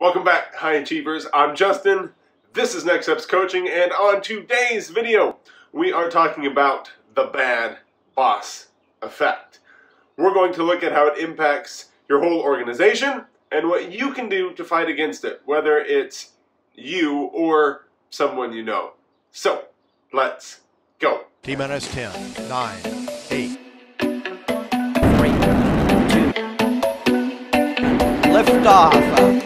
Welcome back, high achievers. I'm Justin. This is NextSteps Coaching, and on today's video, we are talking about the bad boss effect. We're going to look at how it impacts your whole organization and what you can do to fight against it, whether it's you or someone you know. So, let's go. T-minus 10, 9, 8. Lift off.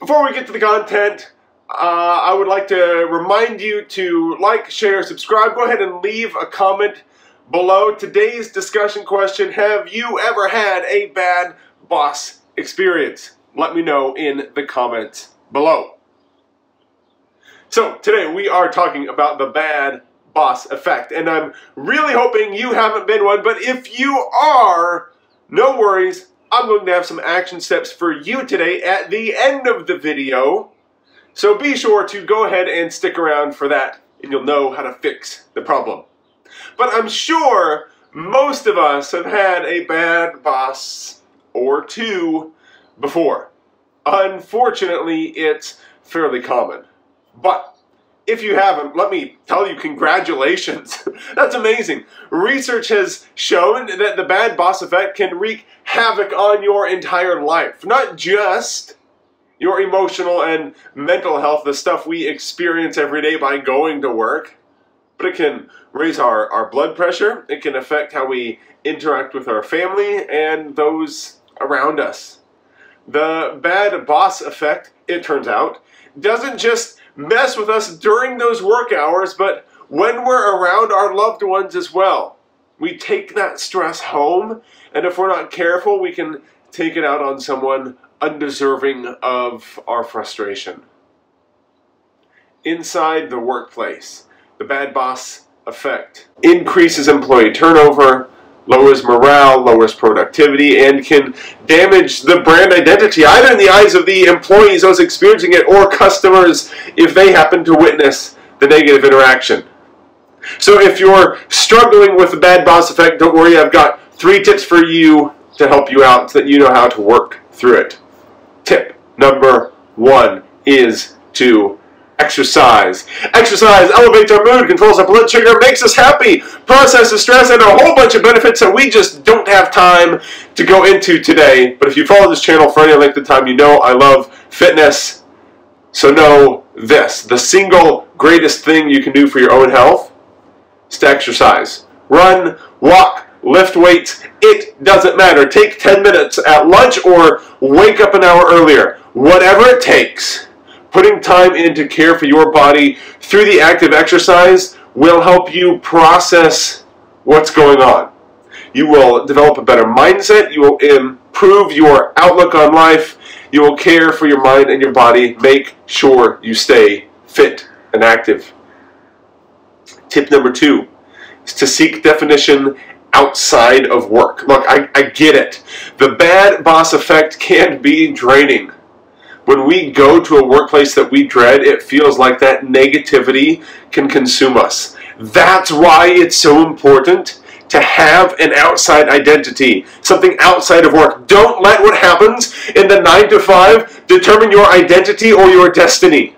Before we get to the content, I would like to remind you to like, share, subscribe. Go ahead and leave a comment below. Today's discussion question: have you ever had a bad boss experience? Let me know in the comments below. So today we are talking about the bad boss effect, and I'm really hoping you haven't been one, but if you are, no worries. I'm going to have some action steps for you today at the end of the video, so be sure to go ahead and stick around for that, and you'll know how to fix the problem. But I'm sure most of us have had a bad boss or two before. Unfortunately, it's fairly common. But if you haven't, let me tell you, congratulations. That's amazing. Research has shown that the bad boss effect can wreak havoc on your entire life. Not just your emotional and mental health, the stuff we experience every day by going to work, but it can raise our blood pressure. It can affect how we interact with our family and those around us. The bad boss effect, it turns out, doesn't just mess with us during those work hours, but when we're around our loved ones as well. We take that stress home, and if we're not careful, we can take it out on someone undeserving of our frustration. Inside the workplace, the bad boss effect increases employee turnover, lowers morale, lowers productivity, and can damage the brand identity, either in the eyes of the employees, those experiencing it, or customers if they happen to witness the negative interaction. So if you're struggling with the bad boss effect, don't worry, I've got 3 tips for you to help you out so that you know how to work through it. Tip number 1 is to exercise. Exercise elevates our mood, controls our blood sugar, makes us happy, processes stress, and a whole bunch of benefits that we just don't have time to go into today. But if you follow this channel for any length of time, you know I love fitness. So know this: the single greatest thing you can do for your own health is to exercise. Run, walk, lift weights, it doesn't matter. Take 10 minutes at lunch or wake up an hour earlier. Whatever it takes, putting time in to care for your body through the active exercise will help you process what's going on. You will develop a better mindset, you will improve your outlook on life, you will care for your mind and your body. Make sure you stay fit and active. Tip number 2 is to seek definition outside of work. Look, I get it. The bad boss effect can be draining. When we go to a workplace that we dread, it feels like that negativity can consume us. That's why it's so important to have an outside identity, something outside of work. Don't let what happens in the 9-to-5 determine your identity or your destiny.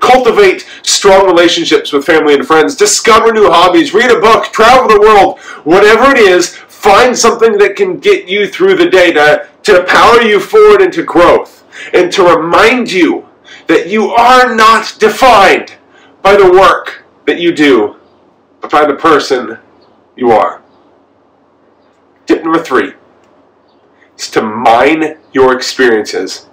Cultivate strong relationships with family and friends. Discover new hobbies. Read a book. Travel the world. Whatever it is, find something that can get you through the day to power you forward into growth, and to remind you that you are not defined by the work that you do, but by the person you are. Tip number 3 is to mine your experiences.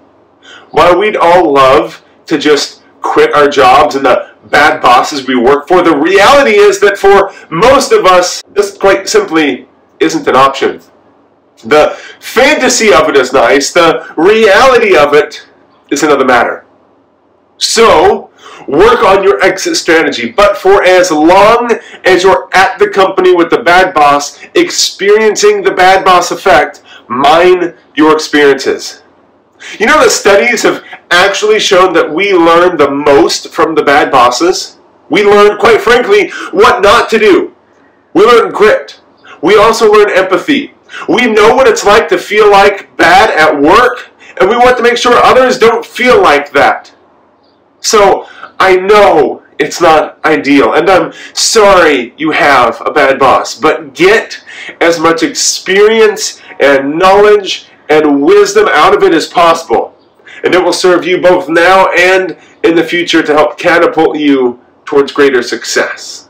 While we'd all love to just quit our jobs and the bad bosses we work for, the reality is that for most of us, this quite simply isn't an option. The fantasy of it is nice, the reality of it is another matter. So, work on your exit strategy, but for as long as you're at the company with the bad boss, experiencing the bad boss effect, mine your experiences. You know that studies have actually shown that we learn the most from the bad bosses? We learn, quite frankly, what not to do. We learn grit. We also learn empathy. We know what it's like to feel like bad at work, and we want to make sure others don't feel like that. So I know it's not ideal, and I'm sorry you have a bad boss, but get as much experience and knowledge and wisdom out of it as possible, and it will serve you both now and in the future to help catapult you towards greater success.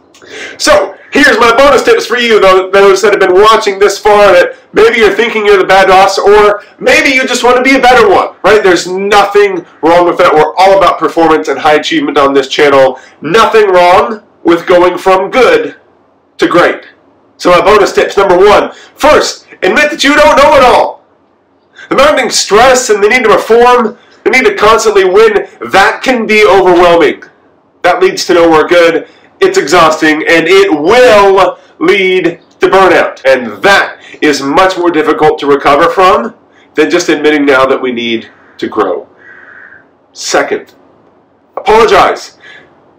So here's my bonus tips for you, those that have been watching this far, that maybe you're thinking you're the bad boss, or maybe you just want to be a better one, right? There's nothing wrong with that. We're all about performance and high achievement on this channel. Nothing wrong with going from good to great. So my bonus tips, number 1, first, admit that you don't know it all. The mounting stress and the need to perform, the need to constantly win, that can be overwhelming. That leads to nowhere good. It's exhausting, and it will lead to burnout. And that is much more difficult to recover from than just admitting now that we need to grow. Second, apologize.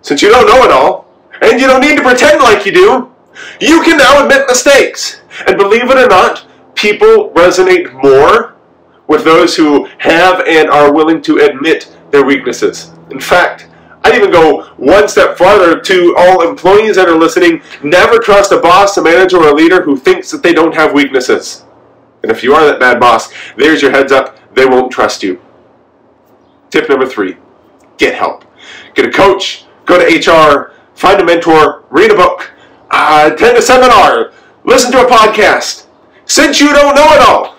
Since you don't know it all, and you don't need to pretend like you do, you can now admit mistakes. And believe it or not, people resonate more with those who have and are willing to admit their weaknesses. In fact, I'd even go one step farther to all employees that are listening. Never trust a boss, a manager, or a leader who thinks that they don't have weaknesses. And if you are that bad boss, there's your heads up. They won't trust you. Tip number 3, get help. Get a coach, go to HR, find a mentor, read a book, attend a seminar, listen to a podcast. Since you don't know it all,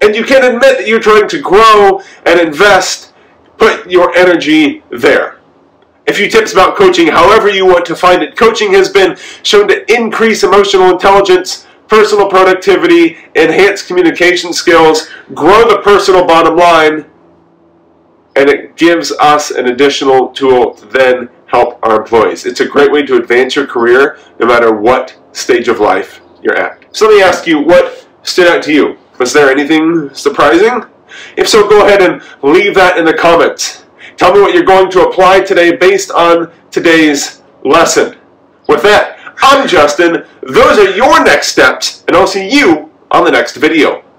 and you can admit that you're trying to grow and invest, put your energy there. A few tips about coaching, however you want to find it. Coaching has been shown to increase emotional intelligence, personal productivity, enhance communication skills, grow the personal bottom line, and it gives us an additional tool to then help our employees. It's a great way to advance your career no matter what stage of life you're at. So let me ask you, what stood out to you? Was there anything surprising? If so, go ahead and leave that in the comments. Tell me what you're going to apply today based on today's lesson. With that, I'm Justin. Those are your next steps, and I'll see you on the next video.